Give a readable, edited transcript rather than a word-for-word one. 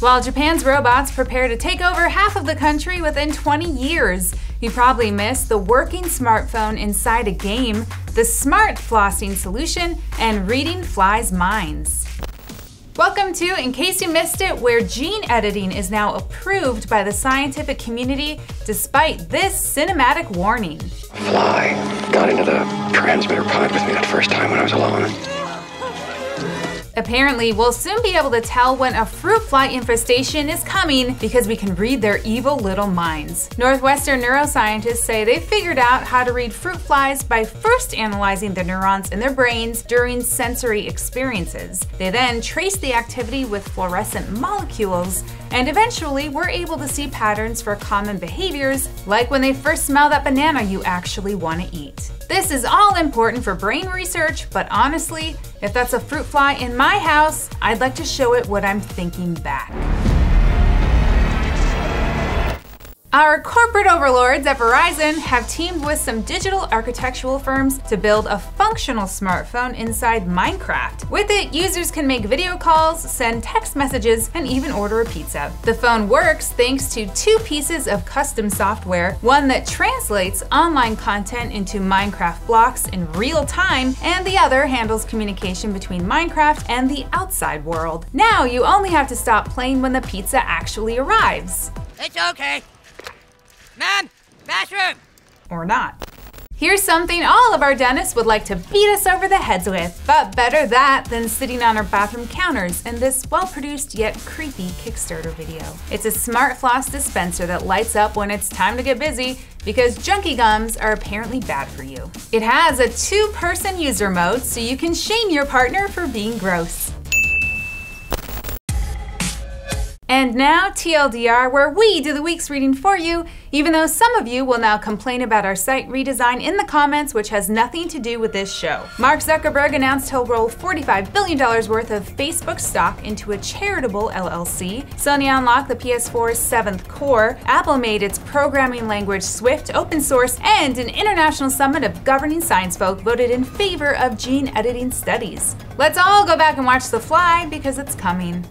while Japan's robots prepare to take over half of the country within 20 years. You probably missed the working smartphone inside a game, the smart flossing solution, and reading flies' minds. Welcome to In Case You Missed It, where gene editing is now approved by the scientific community despite this cinematic warning. A fly got into the transmitter pod with me that first time when I was alone. Apparently, we'll soon be able to tell when a fruit fly infestation is coming because we can read their evil little minds. Northwestern neuroscientists say they figured out how to read fruit flies by first analyzing the neurons in their brains during sensory experiences. They then traced the activity with fluorescent molecules and eventually were able to see patterns for common behaviors, like when they first smell that banana you actually want to eat. This is all important for brain research, but honestly, if that's a fruit fly in my house, I'd like to show it what I'm thinking back. Our corporate overlords at Verizon have teamed with some digital architectural firms to build a functional smartphone inside Minecraft. With it, users can make video calls, send text messages, and even order a pizza. The phone works thanks to two pieces of custom software, one that translates online content into Minecraft blocks in real time, and the other handles communication between Minecraft and the outside world. Now you only have to stop playing when the pizza actually arrives. It's okay. Ma'am, bathroom! Or not. Here's something all of our dentists would like to beat us over the heads with, but better that than sitting on our bathroom counters in this well-produced yet creepy Kickstarter video. It's a smart floss dispenser that lights up when it's time to get busy because junky gums are apparently bad for you. It has a two-person user mode so you can shame your partner for being gross. And now TLDR, where we do the week's reading for you, even though some of you will now complain about our site redesign in the comments, which has nothing to do with this show. Mark Zuckerberg announced he'll roll $45 billion worth of Facebook stock into a charitable LLC. Sony unlocked the PS4's 7th core. Apple made its programming language Swift open source, and an international summit of governing science folk voted in favor of gene editing studies. Let's all go back and watch The Fly because it's coming.